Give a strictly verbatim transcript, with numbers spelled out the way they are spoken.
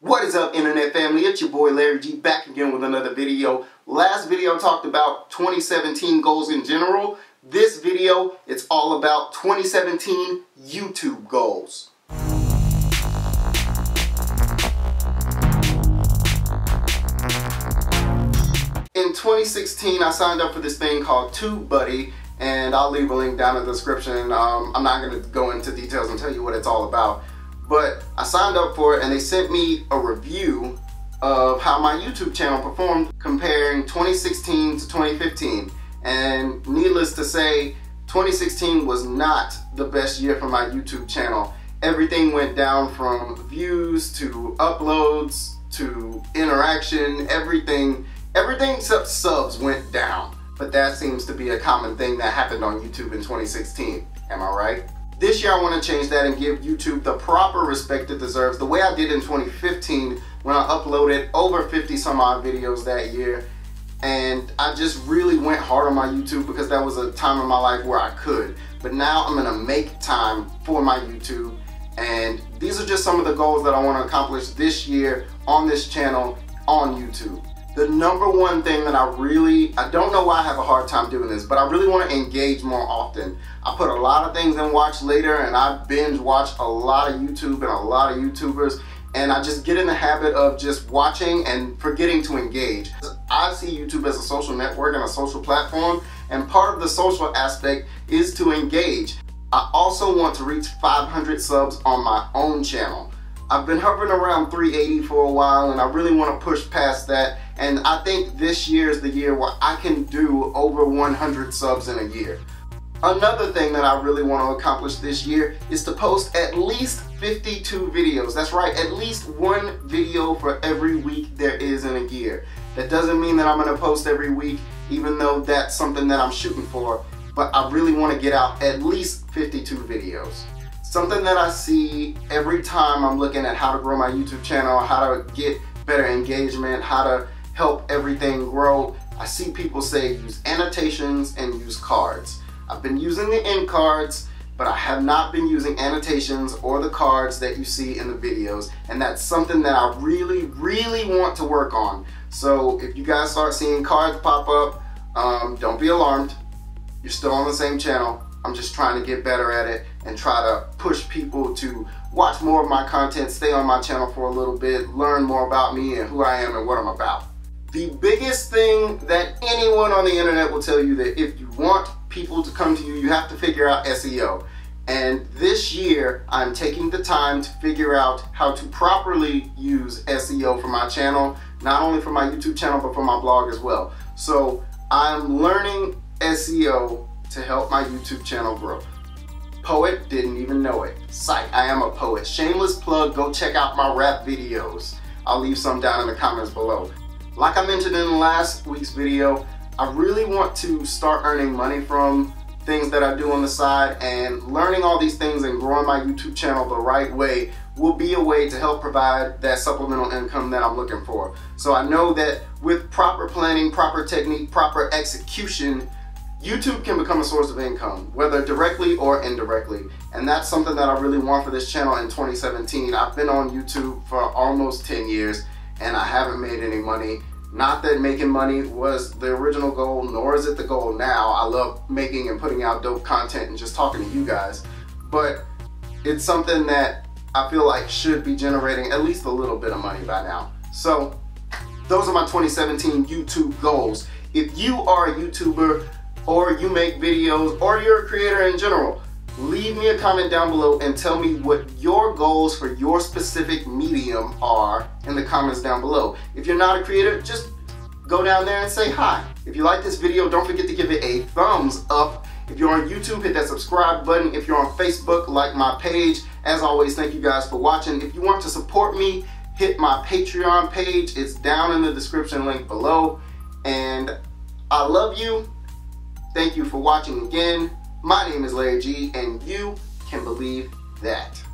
What is up, internet family? It's your boy Larry G back again with another video. Last video talked about twenty seventeen goals in general. This video, it's all about twenty seventeen YouTube goals. In twenty sixteen, I signed up for this thing called TubeBuddy, and I'll leave a link down in the description. Um, I'm not going to go into details and tell you what it's all about. But I signed up for it and they sent me a review of how my YouTube channel performed comparing twenty sixteen to twenty fifteen. And needless to say, twenty sixteen was not the best year for my YouTube channel. Everything went down from views to uploads to interaction, everything, everything except subs went down. But that seems to be a common thing that happened on YouTube in twenty sixteen. Am I right? This year I want to change that and give YouTube the proper respect it deserves, the way I did in twenty fifteen when I uploaded over fifty some odd videos that year. And I just really went hard on my YouTube because that was a time in my life where I could. But now I'm going to make time for my YouTube, and these are just some of the goals that I want to accomplish this year on this channel on YouTube. The number one thing that I really, I don't know why I have a hard time doing this, but I really want to engage more often. I put a lot of things in watch later, and I binge watch a lot of YouTube and a lot of YouTubers, and I just get in the habit of just watching and forgetting to engage. I see YouTube as a social network and a social platform, and part of the social aspect is to engage. I also want to reach five hundred subs on my own channel. I've been hovering around three eighty for a while, and I really want to push past that. And I think this year is the year where I can do over one hundred subs in a year. Another thing that I really want to accomplish this year is to post at least fifty-two videos. That's right, at least one video for every week there is in a year. That doesn't mean that I'm going to post every week, even though that's something that I'm shooting for, but I really want to get out at least fifty-two videos. Something that I see every time I'm looking at how to grow my YouTube channel, how to get better engagement, how to help everything grow, I see people say use annotations and use cards. I've been using the end cards, but I have not been using annotations or the cards that you see in the videos, and that's something that I really, really want to work on. So if you guys start seeing cards pop up, um, don't be alarmed. You're still on the same channel. I'm just trying to get better at it and try to push people to watch more of my content, stay on my channel for a little bit, learn more about me and who I am and what I'm about. The biggest thing that anyone on the internet will tell you that if you want people to come to you, you have to figure out S E O. And this year, I'm taking the time to figure out how to properly use S E O for my channel, not only for my YouTube channel, but for my blog as well. So I'm learning S E O to help my YouTube channel grow. Poet, didn't even know it. Psych, I am a poet. Shameless plug, go check out my rap videos. I'll leave some down in the comments below. Like I mentioned in last week's video, I really want to start earning money from things that I do on the side, and learning all these things and growing my YouTube channel the right way will be a way to help provide that supplemental income that I'm looking for. So I know that with proper planning, proper technique, proper execution, YouTube can become a source of income, whether directly or indirectly. And that's something that I really want for this channel in twenty seventeen. I've been on YouTube for almost ten years. And I haven't made any money. Not that making money was the original goal, nor is it the goal now. I love making and putting out dope content and just talking to you guys, but it's something that I feel like should be generating at least a little bit of money by now. So those are my twenty seventeen YouTube goals. If you are a YouTuber, or you make videos, or you're a creator in general, leave me a comment down below and tell me what your goals for your specific medium are in the comments down below. If you're not a creator, just go down there and say hi. If you like this video, don't forget to give it a thumbs up. If you're on YouTube, hit that subscribe button. If you're on Facebook, like my page. As always, thank you guys for watching. If you want to support me, hit my Patreon page. It's down in the description link below. And I love you. Thank you for watching again. My name is Larry G, and you can believe that.